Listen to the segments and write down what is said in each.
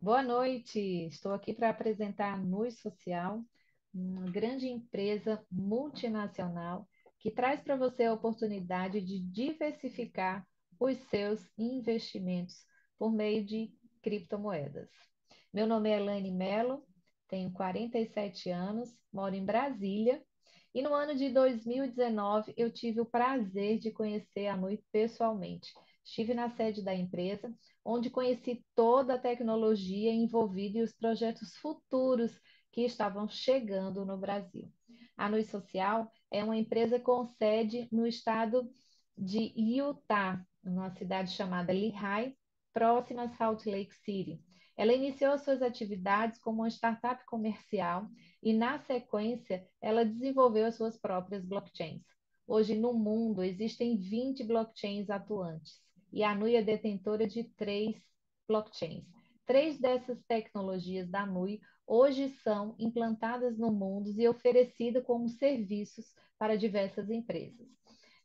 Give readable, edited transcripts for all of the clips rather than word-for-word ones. Boa noite, estou aqui para apresentar a Nui Social, uma grande empresa multinacional que traz para você a oportunidade de diversificar os seus investimentos por meio de criptomoedas. Meu nome é Elaine Mello, tenho 47 anos, moro em Brasília e no ano de 2019 eu tive o prazer de conhecer a Nui pessoalmente. Estive na sede da empresa, onde conheci toda a tecnologia envolvida e os projetos futuros que estavam chegando no Brasil. A Nui Social é uma empresa com sede no estado de Utah, numa cidade chamada Lehi, próxima a Salt Lake City. Ela iniciou suas atividades como uma startup comercial e, na sequência, ela desenvolveu as suas próprias blockchains. Hoje, no mundo, existem 20 blockchains atuantes e a Nui é detentora de 3 blockchains. 3 dessas tecnologias da Nui hoje são implantadas no mundo e oferecidas como serviços para diversas empresas.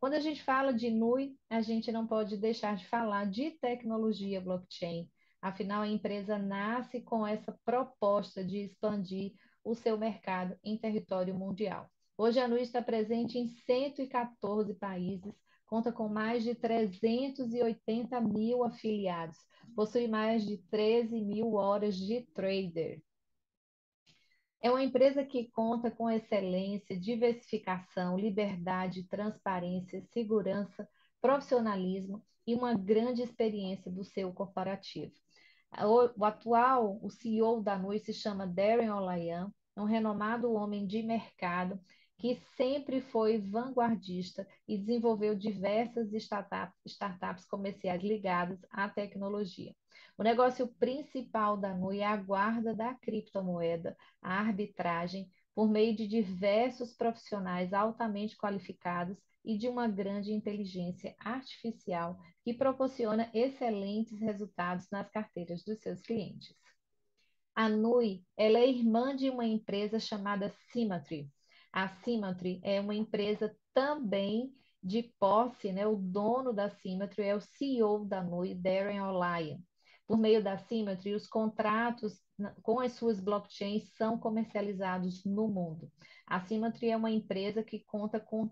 Quando a gente fala de Nui, a gente não pode deixar de falar de tecnologia blockchain. Afinal, a empresa nasce com essa proposta de expandir o seu mercado em território mundial. Hoje a Nui está presente em 114 países, conta com mais de 380 mil afiliados, possui mais de 13 mil horas de trader. É uma empresa que conta com excelência, diversificação, liberdade, transparência, segurança, profissionalismo e uma grande experiência do seu corporativo. O CEO da Nui se chama Darren Olaian, um renomado homem de mercado que sempre foi vanguardista e desenvolveu diversas startups comerciais ligadas à tecnologia. O negócio principal da Nui é a guarda da criptomoeda, a arbitragem, por meio de diversos profissionais altamente qualificados e de uma grande inteligência artificial que proporciona excelentes resultados nas carteiras dos seus clientes. A Nui, ela é irmã de uma empresa chamada Symatri. A Symatri é uma empresa também de posse, né? O dono da Symatri é o CEO da Nui, Darren Olaian. Por meio da Symatri, os contratos com as suas blockchains são comercializados no mundo. A Symatri é uma empresa que conta com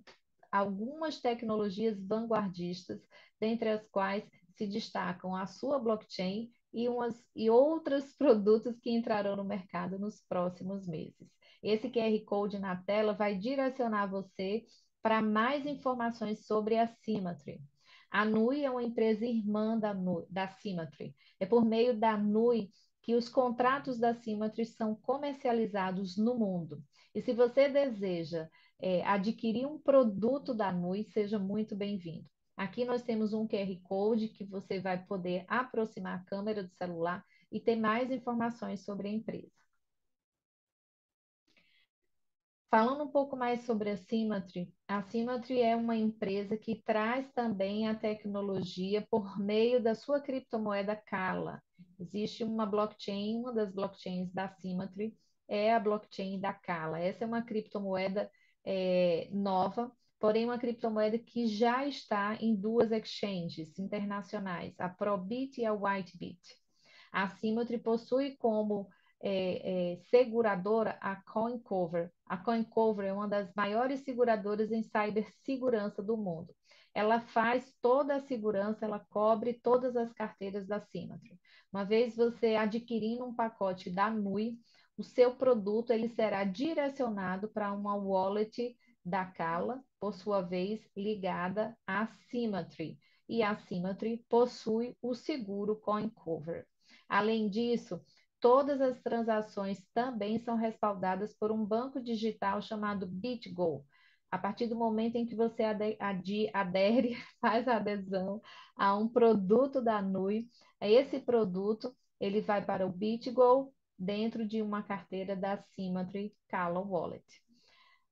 algumas tecnologias vanguardistas, dentre as quais se destacam a sua blockchain e outros produtos que entrarão no mercado nos próximos meses. Esse QR Code na tela vai direcionar você para mais informações sobre a Symatri. A Nui é uma empresa irmã da Symatri. É por meio da Nui que os contratos da Symatri são comercializados no mundo. E se você deseja adquirir um produto da Nui, seja muito bem-vindo. Aqui nós temos um QR Code que você vai poder aproximar a câmera do celular e ter mais informações sobre a empresa. Falando um pouco mais sobre a Symatri é uma empresa que traz também a tecnologia por meio da sua criptomoeda Kala. Existe uma blockchain, uma das blockchains da Symatri é a blockchain da Kala. Essa é uma criptomoeda nova, porém uma criptomoeda que já está em 2 exchanges internacionais, a Probit e a Whitebit. A Symatri possui como seguradora a Coincover. A Coincover é uma das maiores seguradoras em cibersegurança do mundo. Ela faz toda a segurança, ela cobre todas as carteiras da Symatri. Uma vez você adquirindo um pacote da Nui, o seu produto ele será direcionado para uma wallet da Kala, por sua vez, ligada à Symatri. E a Symatri possui o seguro Coincover. Além disso, todas as transações também são respaldadas por um banco digital chamado BitGo. A partir do momento em que você faz a adesão a um produto da Nui, esse produto ele vai para o BitGo dentro de uma carteira da Symatri Kala Wallet.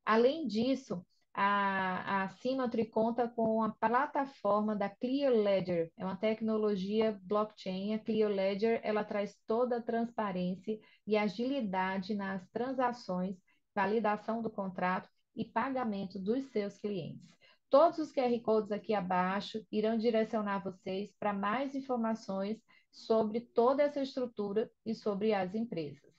Além disso, a Symatri conta com a plataforma da Clear Ledger, é uma tecnologia blockchain. A Clear Ledger ela traz toda a transparência e agilidade nas transações, validação do contrato e pagamento dos seus clientes. Todos os QR Codes aqui abaixo irão direcionar vocês para mais informações sobre toda essa estrutura e sobre as empresas.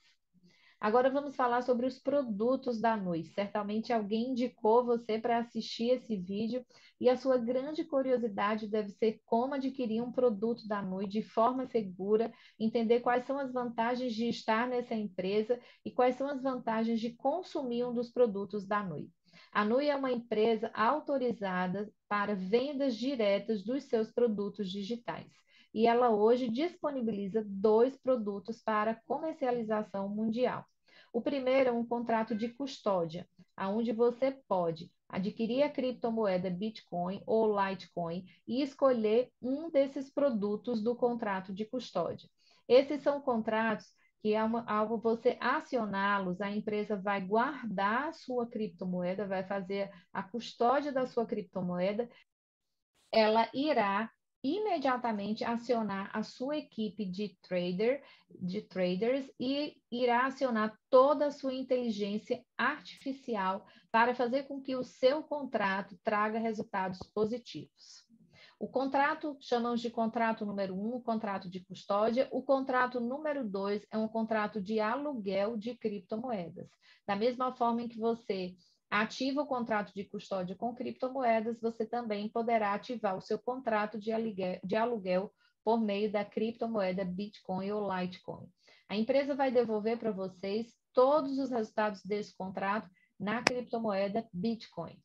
Agora vamos falar sobre os produtos da Nui. Certamente alguém indicou você para assistir esse vídeo e a sua grande curiosidade deve ser como adquirir um produto da Nui de forma segura, entender quais são as vantagens de estar nessa empresa e quais são as vantagens de consumir um dos produtos da Nui. A Nui é uma empresa autorizada para vendas diretas dos seus produtos digitais. E ela hoje disponibiliza 2 produtos para comercialização mundial. O primeiro é um contrato de custódia, onde você pode adquirir a criptomoeda Bitcoin ou Litecoin e escolher um desses produtos do contrato de custódia. Esses são contratos que, ao você acioná-los, a empresa vai guardar a sua criptomoeda, vai fazer a custódia da sua criptomoeda, ela irá imediatamente acionar a sua equipe de traders e irá acionar toda a sua inteligência artificial para fazer com que o seu contrato traga resultados positivos. O contrato, chamamos de contrato número 1, contrato de custódia. O contrato número 2 é um contrato de aluguel de criptomoedas. Da mesma forma em que você ativa o contrato de custódia com criptomoedas, você também poderá ativar o seu contrato de aluguel por meio da criptomoeda Bitcoin ou Litecoin. A empresa vai devolver para vocês todos os resultados desse contrato na criptomoeda Bitcoin.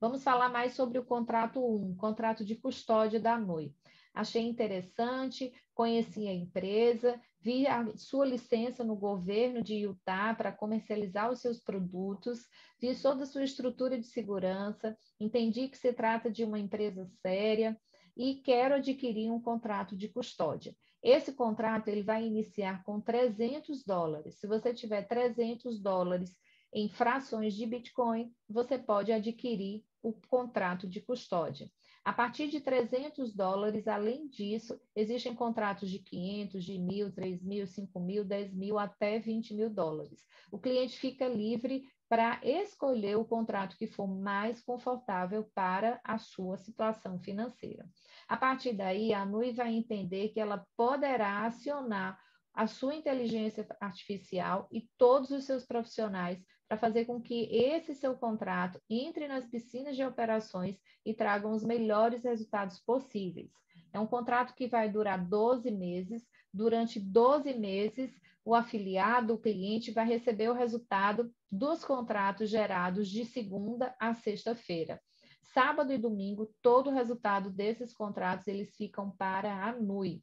Vamos falar mais sobre o contrato 1, contrato de custódia da Nui. Achei interessante, conheci a empresa, vi a sua licença no governo de Utah para comercializar os seus produtos, vi toda a sua estrutura de segurança, entendi que se trata de uma empresa séria e quero adquirir um contrato de custódia. Esse contrato ele vai iniciar com $300. Se você tiver $300 em frações de Bitcoin, você pode adquirir o contrato de custódia. A partir de $300, além disso, existem contratos de 500, de 1.000, 3.000, 5.000, 10.000 até $20.000. O cliente fica livre para escolher o contrato que for mais confortável para a sua situação financeira. A partir daí, a Nui vai entender que ela poderá acionar a sua inteligência artificial e todos os seus profissionais para fazer com que esse seu contrato entre nas piscinas de operações e tragam os melhores resultados possíveis. É um contrato que vai durar 12 meses. Durante 12 meses, o afiliado, o cliente, vai receber o resultado dos contratos gerados de segunda a sexta-feira. Sábado e domingo, todo o resultado desses contratos, eles ficam para a Nui.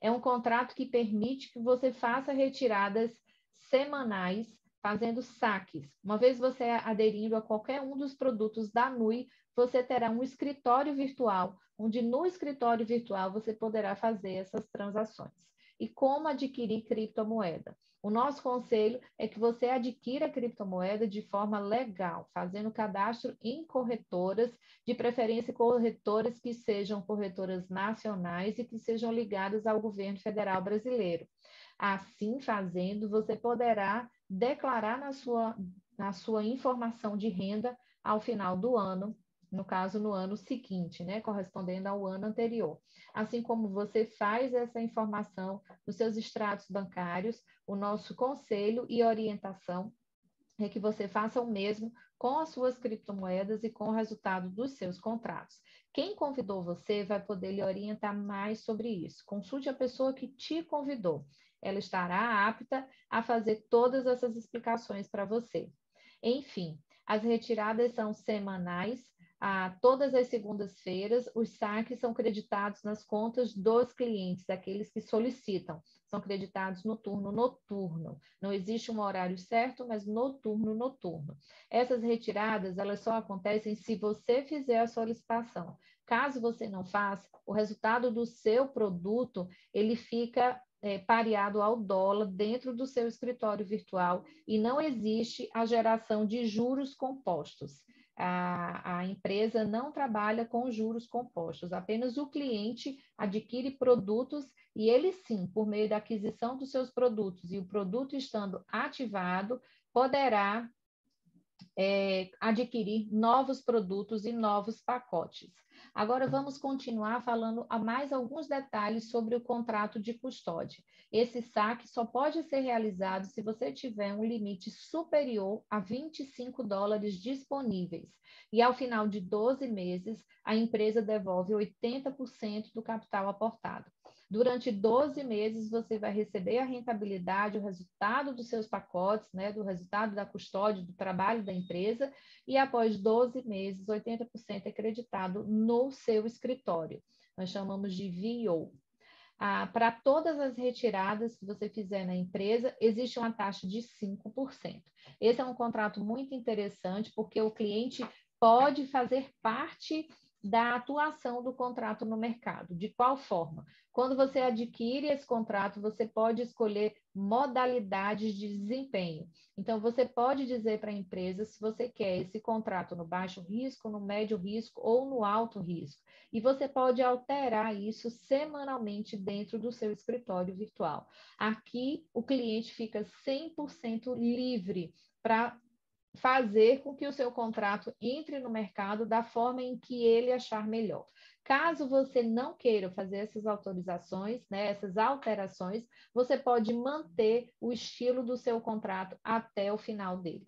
É um contrato que permite que você faça retiradas semanais, fazendo saques. Uma vez você aderindo a qualquer um dos produtos da Nui, você terá um escritório virtual, onde no escritório virtual você poderá fazer essas transações. E como adquirir criptomoeda? O nosso conselho é que você adquira a criptomoeda de forma legal, fazendo cadastro em corretoras, de preferência corretoras que sejam corretoras nacionais e que sejam ligadas ao governo federal brasileiro. Assim fazendo, você poderá declarar na sua informação de renda ao final do ano, no caso, no ano seguinte, né? Correspondendo ao ano anterior. Assim como você faz essa informação nos seus extratos bancários, o nosso conselho e orientação é que você faça o mesmo com as suas criptomoedas e com o resultado dos seus contratos. Quem convidou você vai poder lhe orientar mais sobre isso. Consulte a pessoa que te convidou. Ela estará apta a fazer todas essas explicações para você. Enfim, as retiradas são semanais, todas as segundas-feiras, os saques são creditados nas contas dos clientes, daqueles que solicitam. São creditados no turno noturno. Não existe um horário certo, mas noturno. Essas retiradas, elas só acontecem se você fizer a solicitação. Caso você não faça, o resultado do seu produto, ele fica pareado ao dólar dentro do seu escritório virtual e não existe a geração de juros compostos. A empresa não trabalha com juros compostos, apenas o cliente adquire produtos e ele sim, por meio da aquisição dos seus produtos e o produto estando ativado, poderá adquirir novos produtos e novos pacotes. Agora vamos continuar falando a mais alguns detalhes sobre o contrato de custódia. Esse saque só pode ser realizado se você tiver um limite superior a $25 disponíveis e ao final de 12 meses a empresa devolve 80% do capital aportado. Durante 12 meses, você vai receber a rentabilidade, o resultado dos seus pacotes, né, do resultado da custódia, do trabalho da empresa, e após 12 meses, 80% é creditado no seu escritório. Nós chamamos de VO. Para todas as retiradas que você fizer na empresa, existe uma taxa de 5%. Esse é um contrato muito interessante, porque o cliente pode fazer parte da atuação do contrato no mercado. De qual forma? Quando você adquire esse contrato, você pode escolher modalidades de desempenho. Então, você pode dizer para a empresa se você quer esse contrato no baixo risco, no médio risco ou no alto risco. E você pode alterar isso semanalmente dentro do seu escritório virtual. Aqui, o cliente fica 100% livre para fazer com que o seu contrato entre no mercado da forma em que ele achar melhor. Caso você não queira fazer essas autorizações, né, essas alterações, você pode manter o estilo do seu contrato até o final dele.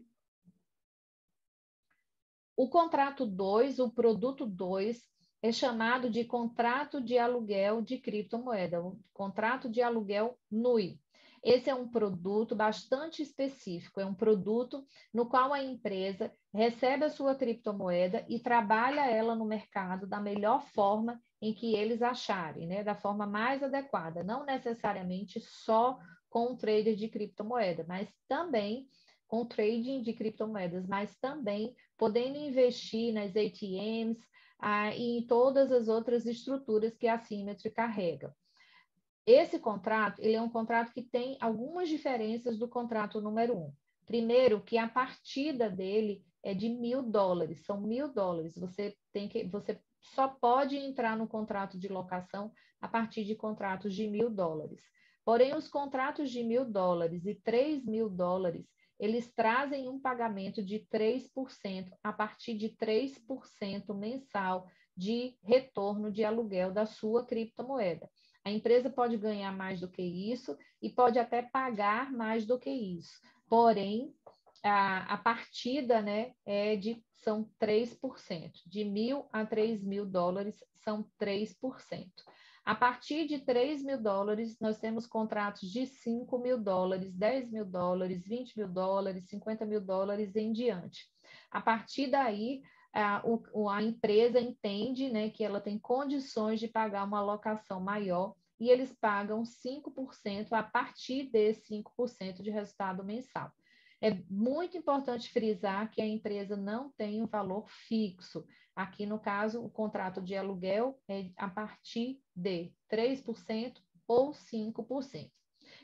O contrato 2, o produto 2, é chamado de contrato de aluguel de criptomoeda, o contrato de aluguel Nui. Esse é um produto bastante específico, é um produto no qual a empresa recebe a sua criptomoeda e trabalha ela no mercado da melhor forma em que eles acharem, né? Da forma mais adequada, não necessariamente só com o trader de criptomoeda, mas também com o trading de criptomoedas, mas também podendo investir nas ATMs e em todas as outras estruturas que a Symatri carrega. Esse contrato, ele é um contrato que tem algumas diferenças do contrato número 1. Primeiro, que a partida dele é de $1.000, são $1.000. Você só pode entrar no contrato de locação a partir de contratos de $1.000. Porém, os contratos de $1.000 e $3.000, eles trazem um pagamento de 3%, a partir de 3% mensal de retorno de aluguel da sua criptomoeda. A empresa pode ganhar mais do que isso e pode até pagar mais do que isso. Porém, a partida, né, são 3%. De $1.000 a $3.000 são 3%. A partir de $3.000, nós temos contratos de $5.000, $10.000, $20.000, $50.000 em diante. A partir daí, a empresa entende, né, que ela tem condições de pagar uma alocação maior e eles pagam 5% a partir desse 5% de resultado mensal. É muito importante frisar que a empresa não tem um valor fixo. Aqui, no caso, o contrato de aluguel é a partir de 3% ou 5%.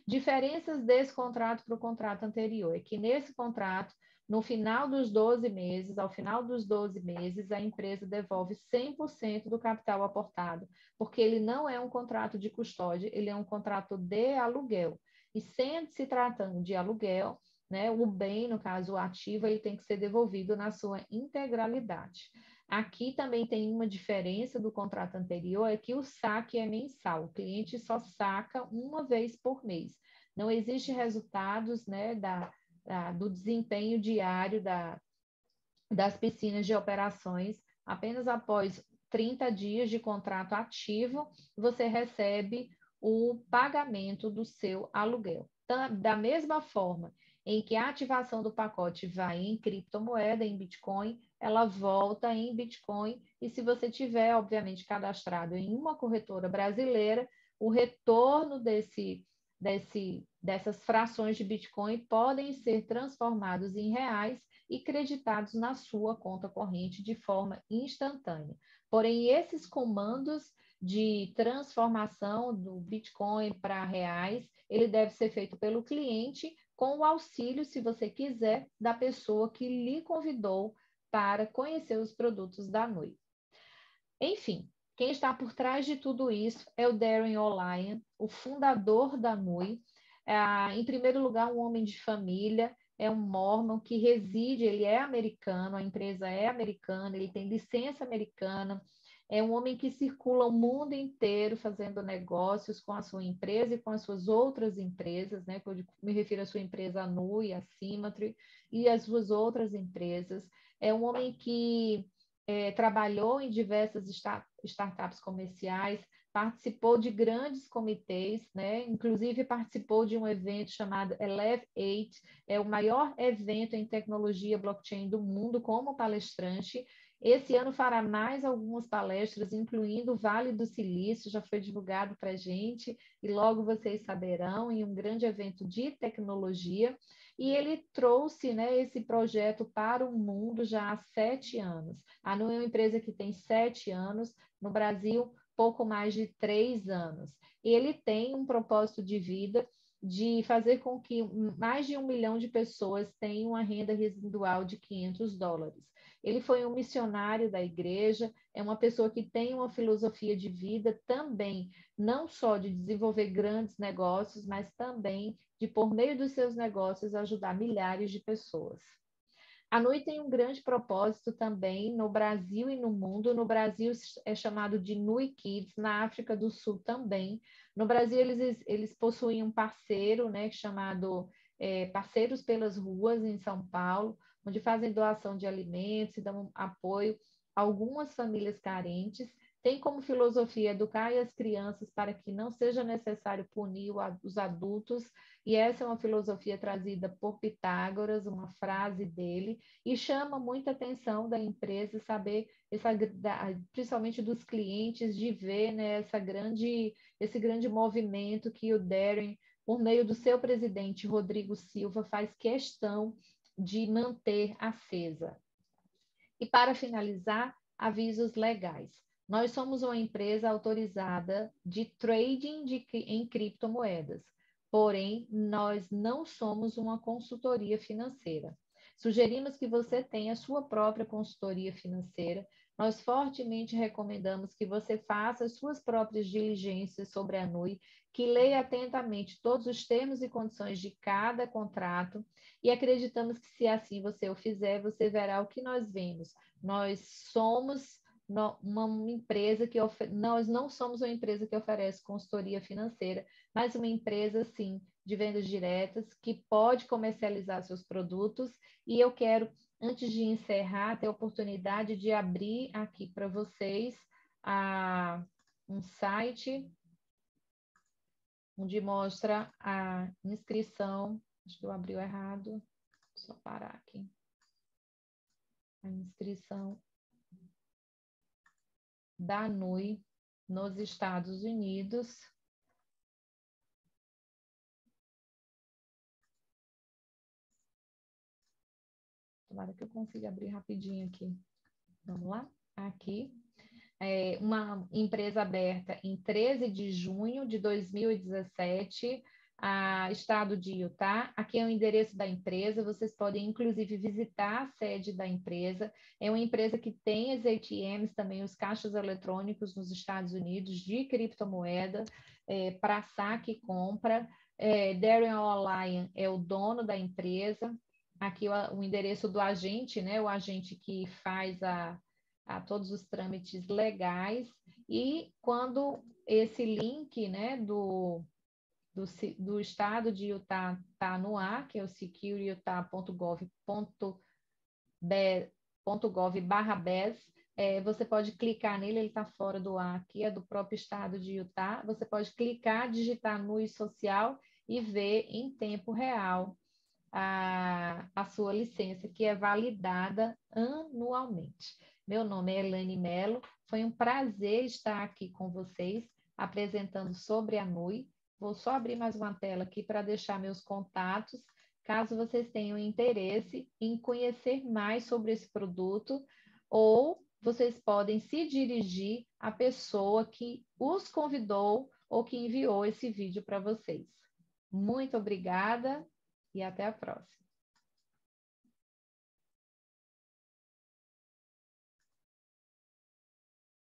Diferenças desse contrato para o contrato anterior é que nesse contrato, no final dos 12 meses, ao final dos 12 meses, a empresa devolve 100% do capital aportado, porque ele não é um contrato de custódia, ele é um contrato de aluguel. E sempre se tratando de aluguel, né, o bem, no caso o ativo, ele tem que ser devolvido na sua integralidade. Aqui também tem uma diferença do contrato anterior, é que o saque é mensal, o cliente só saca uma vez por mês. Não existe resultados, né, do desempenho diário das piscinas de operações. Apenas após 30 dias de contrato ativo, você recebe o pagamento do seu aluguel. Da mesma forma em que a ativação do pacote vai em criptomoeda, em Bitcoin, ela volta em Bitcoin, e se você tiver, obviamente, cadastrado em uma corretora brasileira, o retorno dessas frações de Bitcoin podem ser transformados em reais e creditados na sua conta corrente de forma instantânea. Porém, esses comandos de transformação do Bitcoin para reais, ele deve ser feito pelo cliente com o auxílio, se você quiser, da pessoa que lhe convidou para conhecer os produtos da Nui. Enfim, quem está por trás de tudo isso é o Darren Olaian, o fundador da Nui. Em primeiro lugar, um homem de família, é um órgão que reside, ele é americano, a empresa é americana, ele tem licença americana, é um homem que circula o mundo inteiro fazendo negócios com a sua empresa e com as suas outras empresas, né? Eu me refiro à sua empresa Nui, a Symatri e as suas outras empresas. É um homem que trabalhou em diversas startups comerciais, participou de grandes comitês, né? Inclusive participou de um evento chamado Elev8, é o maior evento em tecnologia blockchain do mundo como palestrante. Esse ano fará mais algumas palestras, incluindo o Vale do Silício, já foi divulgado para a gente, e logo vocês saberão, em um grande evento de tecnologia. E ele trouxe, né, esse projeto para o mundo já há 7 anos. A Nui é uma empresa que tem 7 anos, no Brasil, pouco mais de 3 anos. Ele tem um propósito de vida de fazer com que mais de 1 milhão de pessoas tenham uma renda residual de $500. Ele foi um missionário da igreja, é uma pessoa que tem uma filosofia de vida também, não só de desenvolver grandes negócios, mas também de, por meio dos seus negócios, ajudar milhares de pessoas. A Nui tem um grande propósito também no Brasil e no mundo. No Brasil é chamado de Nui Kids, na África do Sul também. No Brasil eles possuem um parceiro, né, chamado Parceiros Pelas Ruas, em São Paulo, onde fazem doação de alimentos e dão apoio a algumas famílias carentes. Tem como filosofia educar as crianças para que não seja necessário punir os adultos, e essa é uma filosofia trazida por Pitágoras, uma frase dele, e chama muita atenção da empresa saber, principalmente dos clientes, de ver, né, esse grande movimento que o Darren, por meio do seu presidente, Rodrigo Silva, faz questão de manter acesa. E para finalizar, avisos legais. Nós somos uma empresa autorizada de trading em criptomoedas, porém, nós não somos uma consultoria financeira. Sugerimos que você tenha a sua própria consultoria financeira. Nós fortemente recomendamos que você faça as suas próprias diligências sobre a Nui, que leia atentamente todos os termos e condições de cada contrato, e acreditamos que, se assim você o fizer, você verá o que nós vemos. Nós somos uma empresa que nós não somos uma empresa que oferece consultoria financeira, mas uma empresa, sim, de vendas diretas, que pode comercializar seus produtos. E eu quero, antes de encerrar, ter a oportunidade de abrir aqui para vocês um site onde mostra a inscrição. Acho que eu abri errado, só parar aqui. A inscrição da Nui nos Estados Unidos. Tomara que eu consiga abrir rapidinho aqui. Vamos lá? Aqui. É uma empresa aberta em 13 de junho de 2017, estado de Utah. Aqui é o endereço da empresa, vocês podem inclusive visitar a sede da empresa. É uma empresa que tem as ATMs também, os caixas eletrônicos nos Estados Unidos de criptomoeda, para saque e compra. Darren Olaian é o dono da empresa. Aqui o endereço do agente, né? O agente que faz a todos os trâmites legais. E quando esse link, né, do estado de Utah está no ar, que é o secureutah.gov/bes, você pode clicar nele, ele está fora do ar aqui, é do próprio estado de Utah. Você pode clicar, digitar Nui Social e ver em tempo real a sua licença, que é validada anualmente. Meu nome é Elaine Mello, foi um prazer estar aqui com vocês, apresentando sobre a Nui. Vou só abrir mais uma tela aqui para deixar meus contatos, caso vocês tenham interesse em conhecer mais sobre esse produto, ou vocês podem se dirigir à pessoa que os convidou ou que enviou esse vídeo para vocês. Muito obrigada e até a próxima.